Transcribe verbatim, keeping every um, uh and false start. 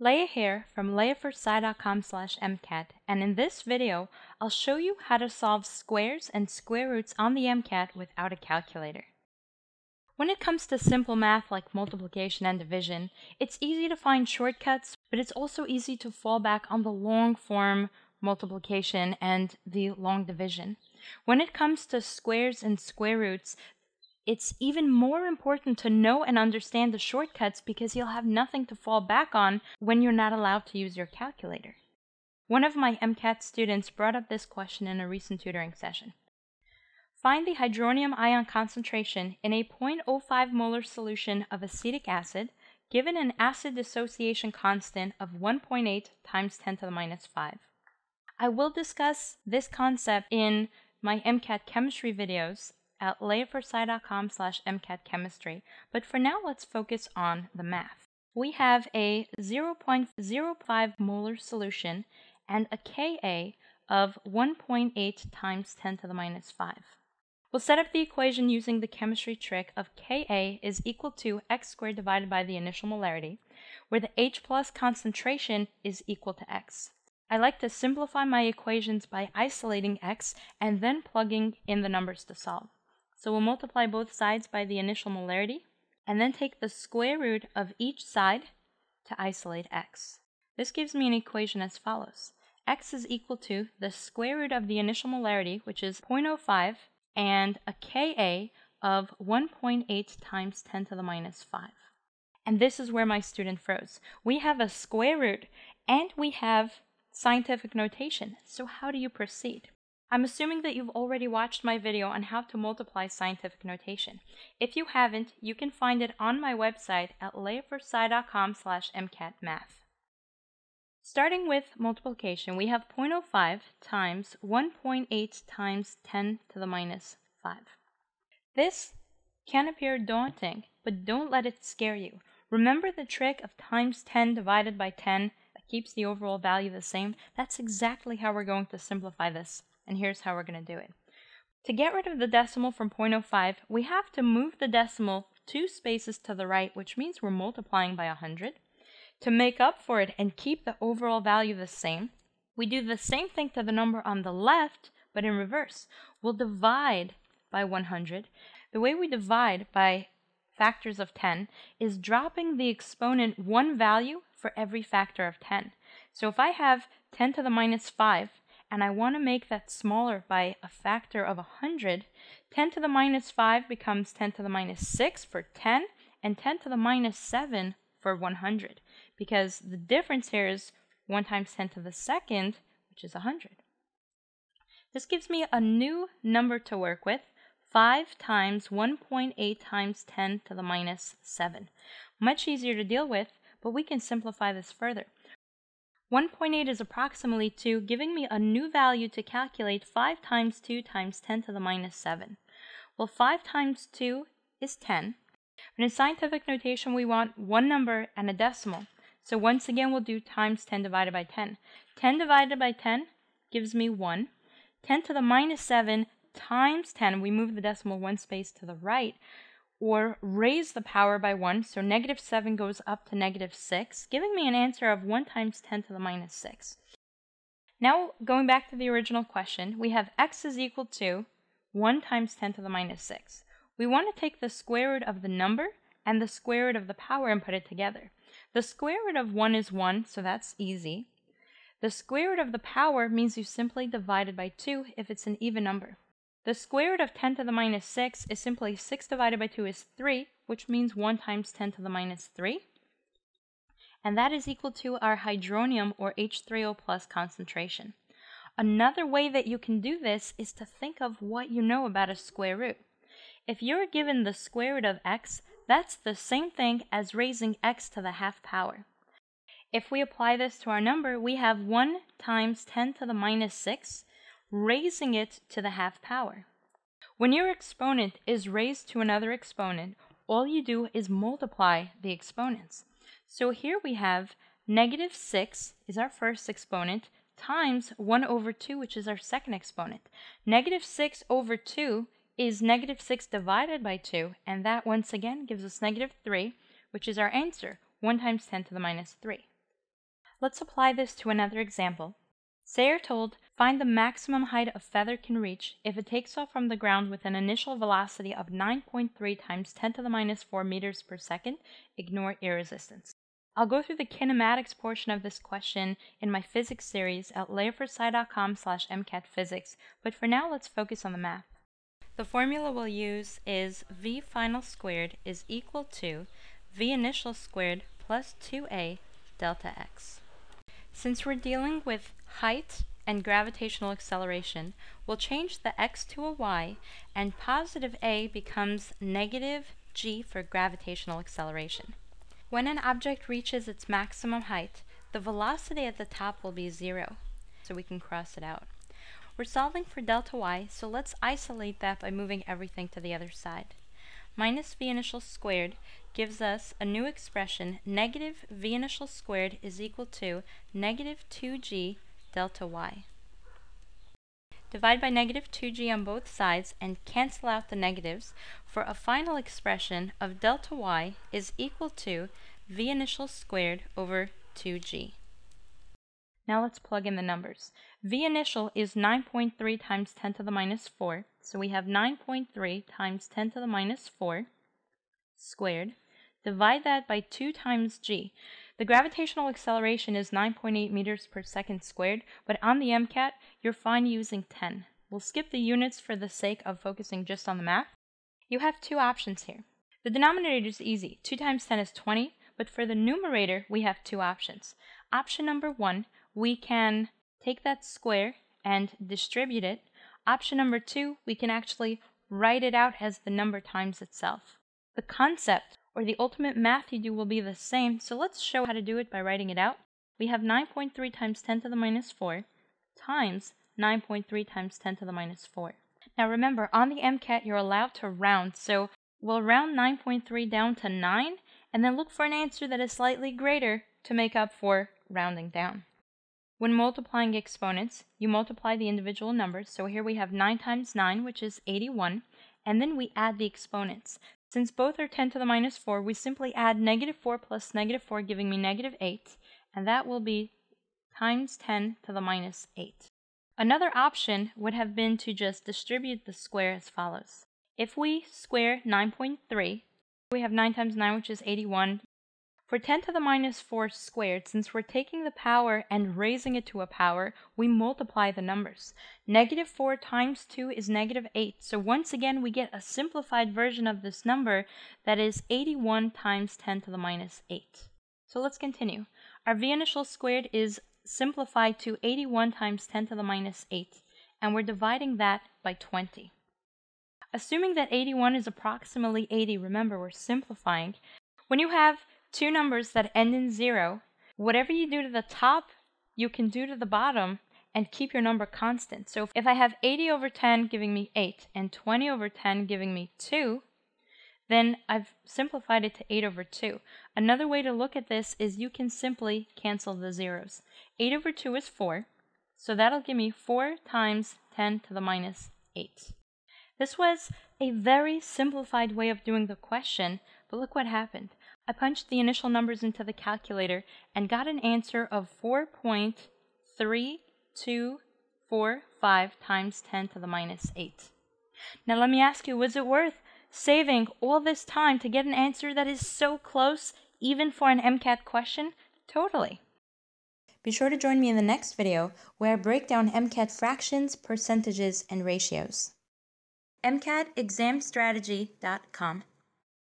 Leah here from Leah four sci dot com slash M C A T, and in this video I'll show you how to solve squares and square roots on the MCAT without a calculator. When it comes to simple math like multiplication and division, it's easy to find shortcuts, but it's also easy to fall back on the long form multiplication and the long division. When it comes to squares and square roots, it's even more important to know and understand the shortcuts because you'll have nothing to fall back on when you're not allowed to use your calculator. One of my MCAT students brought up this question in a recent tutoring session. Find the hydronium ion concentration in a zero point zero five molar solution of acetic acid given an acid dissociation constant of one point eight times ten to the minus five. I will discuss this concept in my MCAT chemistry videos at Leah four sci dot com slash M C A T chemistry, but for now let's focus on the math. We have a zero point zero five molar solution and a Ka of one point eight times ten to the minus five. We'll set up the equation using the chemistry trick of Ka is equal to x squared divided by the initial molarity, where the H plus concentration is equal to x. I like to simplify my equations by isolating x and then plugging in the numbers to solve. So we'll multiply both sides by the initial molarity and then take the square root of each side to isolate x. This gives me an equation as follows. X is equal to the square root of the initial molarity, which is zero point zero five, and a Ka of one point eight times ten to the minus five. And this is where my student froze. We have a square root and we have scientific notation. So how do you proceed? I'm assuming that you've already watched my video on how to multiply scientific notation. If you haven't, you can find it on my website at Leah four sci dot com slash M C A T math. Starting with multiplication, we have zero point zero five times one point eight times ten to the minus five. This can appear daunting, but don't let it scare you. Remember the trick of times ten divided by ten that keeps the overall value the same? That's exactly how we're going to simplify this. And here's how we're going to do it. To get rid of the decimal from zero point zero five, we have to move the decimal two spaces to the right, which means we're multiplying by one hundred. To make up for it and keep the overall value the same, we do the same thing to the number on the left, but in reverse. We'll divide by one hundred. The way we divide by factors of ten is dropping the exponent one value for every factor of ten. So if I have ten to the minus five, and I want to make that smaller by a factor of one hundred, ten to the minus five becomes ten to the minus six for ten, and ten to the minus seven for one hundred, because the difference here is one times ten to the second, which is one hundred. This gives me a new number to work with, five times one point eight times ten to the minus seven. Much easier to deal with, but we can simplify this further. one point eight is approximately two, giving me a new value to calculate, five times two times ten to the minus seven. Well, five times two is ten. And in scientific notation, we want one number and a decimal. So once again, we'll do times ten divided by ten. ten divided by ten gives me one. ten to the minus seven times ten, we move the decimal one space to the right, or raise the power by one, so negative seven goes up to negative six, giving me an answer of one times ten to the minus six. Now, going back to the original question, we have x is equal to one times ten to the minus six. We want to take the square root of the number and the square root of the power and put it together. The square root of one is one, so that's easy. The square root of the power means you simply divide it by two if it's an even number. The square root of ten to the minus six is simply six divided by two is three, which means one times ten to the minus three. And that is equal to our hydronium or H three O plus concentration. Another way that you can do this is to think of what you know about a square root. If you're given the square root of x, that's the same thing as raising x to the half power. If we apply this to our number, we have one times ten to the minus six, raising it to the half power. When your exponent is raised to another exponent, all you do is multiply the exponents. So here we have negative six is our first exponent times one over two, which is our second exponent. Negative six over two is negative six divided by two, and that once again gives us negative three, which is our answer, one times ten to the minus three. Let's apply this to another example. Say you're told, find the maximum height a feather can reach if it takes off from the ground with an initial velocity of nine point three times ten to the minus four meters per second. Ignore air resistance. I'll go through the kinematics portion of this question in my physics series at Leah four sci dot com slash M C A T physics, but for now let's focus on the math. The formula we'll use is v final squared is equal to v initial squared plus two a delta x. Since we're dealing with height and gravitational acceleration, we'll change the x to a y, and positive a becomes negative g for gravitational acceleration. When an object reaches its maximum height, the velocity at the top will be zero, so we can cross it out. We're solving for delta y, so let's isolate that by moving everything to the other side. Minus v initial squared gives us a new expression, negative v initial squared is equal to negative two g delta y. Divide by negative two g on both sides and cancel out the negatives for a final expression of delta y is equal to v initial squared over two g. Now let's plug in the numbers. V initial is nine point three times ten to the minus four, so we have nine point three times ten to the minus four squared. Divide that by two times g. The gravitational acceleration is nine point eight meters per second squared, but on the MCAT, you're fine using ten. We'll skip the units for the sake of focusing just on the math. You have two options here. The denominator is easy. two times ten is twenty, but for the numerator, we have two options. Option number one, we can take that square and distribute it. Option number two, we can actually write it out as the number times itself. The concept or the ultimate math you do will be the same, so let's show how to do it by writing it out. We have nine point three times ten to the minus four times nine point three times ten to the minus four. Now remember, on the MCAT you're allowed to round, so we'll round nine point three down to nine, and then look for an answer that is slightly greater to make up for rounding down. When multiplying exponents, you multiply the individual numbers, so here we have nine times nine, which is eighty-one, and then we add the exponents. Since both are ten to the minus four, we simply add negative four plus negative four, giving me negative eight, and that will be times ten to the minus eight. Another option would have been to just distribute the square as follows. If we square nine point three, we have nine times nine, which is eighty-one. For ten to the minus four squared, since we're taking the power and raising it to a power, we multiply the numbers. negative four times two is negative eight, so once again we get a simplified version of this number that is eighty-one times ten to the minus eight. So let's continue. Our v initial squared is simplified to eighty-one times ten to the minus eight, and we're dividing that by twenty. Assuming that eighty-one is approximately eighty, remember we're simplifying, when you have two numbers that end in zero, whatever you do to the top, you can do to the bottom and keep your number constant. So if I have eighty over ten giving me eight and twenty over ten giving me two, then I've simplified it to eight over two. Another way to look at this is you can simply cancel the zeros. eight over two is four, so that'll give me four times ten to the minus eight. This was a very simplified way of doing the question, but look what happened. I punched the initial numbers into the calculator and got an answer of four point three two four five times ten to the minus eight. Now let me ask you, was it worth saving all this time to get an answer that is so close, even for an MCAT question? Totally. Be sure to join me in the next video where I break down MCAT fractions, percentages, and ratios. M C A T exam strategy dot com